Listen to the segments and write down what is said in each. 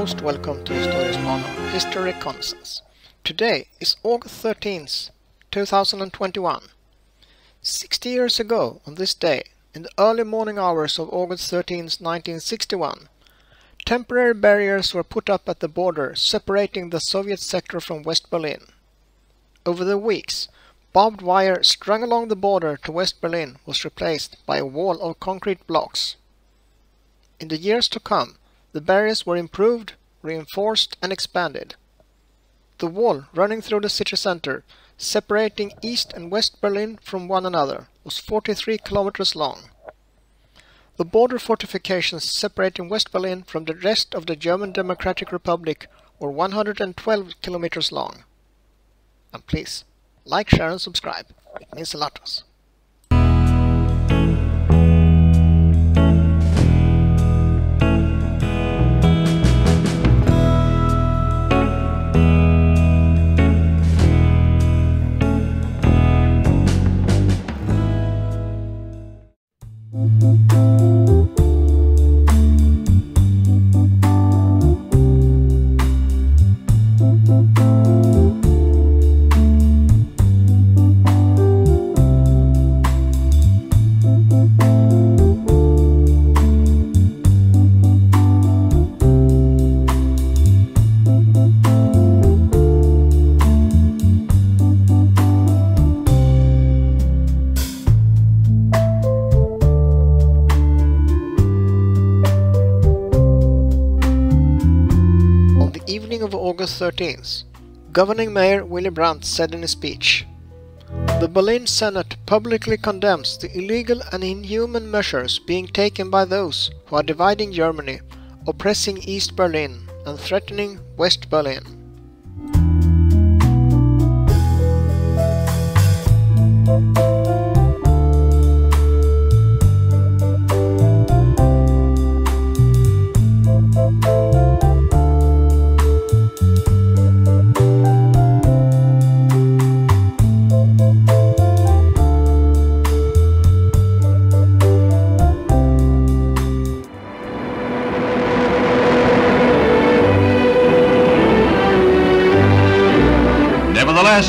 most welcome to Historiespanarna History Reconnaissance. Today is August 13th, 2021. 60 years ago, on this day, in the early morning hours of August 13th, 1961, temporary barriers were put up at the border separating the Soviet sector from West Berlin. Over the weeks, barbed wire strung along the border to West Berlin was replaced by a wall of concrete blocks. In the years to come, the barriers were improved, reinforced and expanded. The wall running through the city center, separating East and West Berlin from one another, was 43 kilometers long. The border fortifications separating West Berlin from the rest of the German Democratic Republic were 112 kilometers long. And please, like, share and subscribe. It means a lot to us. August 13th, Governing Mayor Willy Brandt said in his speech, "The Berlin Senate publicly condemns the illegal and inhuman measures being taken by those who are dividing Germany, oppressing East Berlin and threatening West Berlin."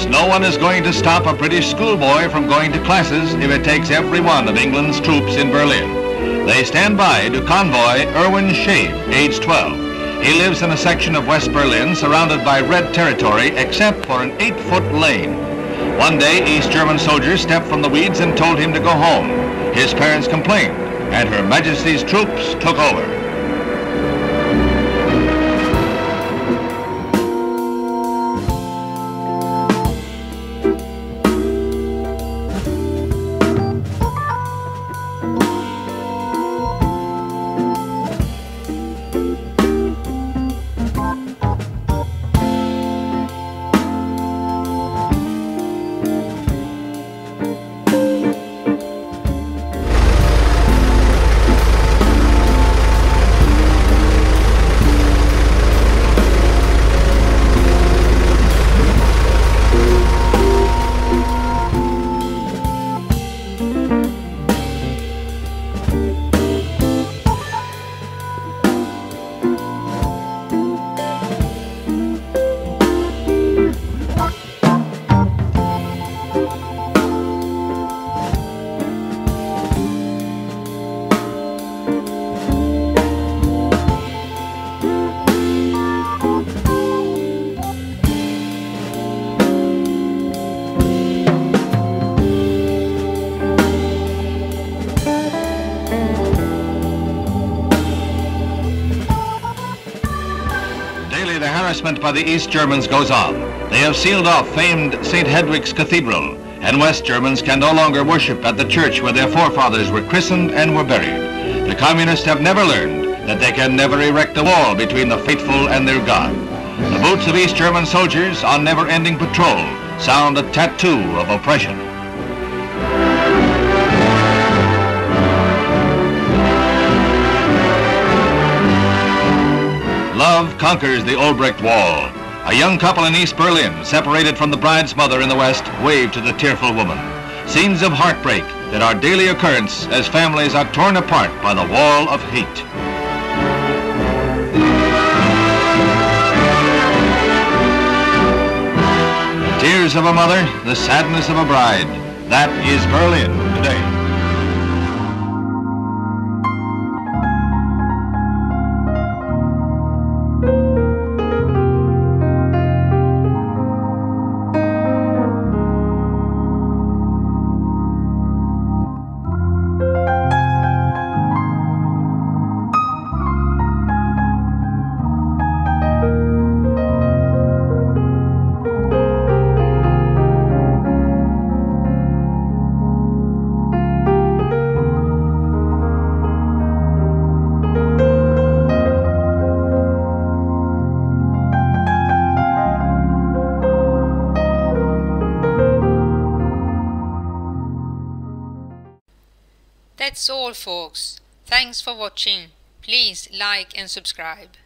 No one is going to stop a British schoolboy from going to classes if it takes every one of England's troops in Berlin. They stand by to convoy Erwin Schaaf, age 12. He lives in a section of West Berlin surrounded by red territory except for an 8-foot lane. One day, East German soldiers stepped from the weeds and told him to go home. His parents complained, and Her Majesty's troops took over. Harassment by the East Germans goes on. They have sealed off famed St. Hedwig's Cathedral, and West Germans can no longer worship at the church where their forefathers were christened and were buried. The communists have never learned that they can never erect a wall between the faithful and their God. The boots of East German soldiers on never-ending patrol sound a tattoo of oppression. Love conquers the old brick wall. A young couple in East Berlin, separated from the bride's mother in the West, waved to the tearful woman. Scenes of heartbreak that are daily occurrence as families are torn apart by the wall of hate. tears of a mother, the sadness of a bride. That is Berlin today. That's all, folks. Thanks for watching. Please like and subscribe.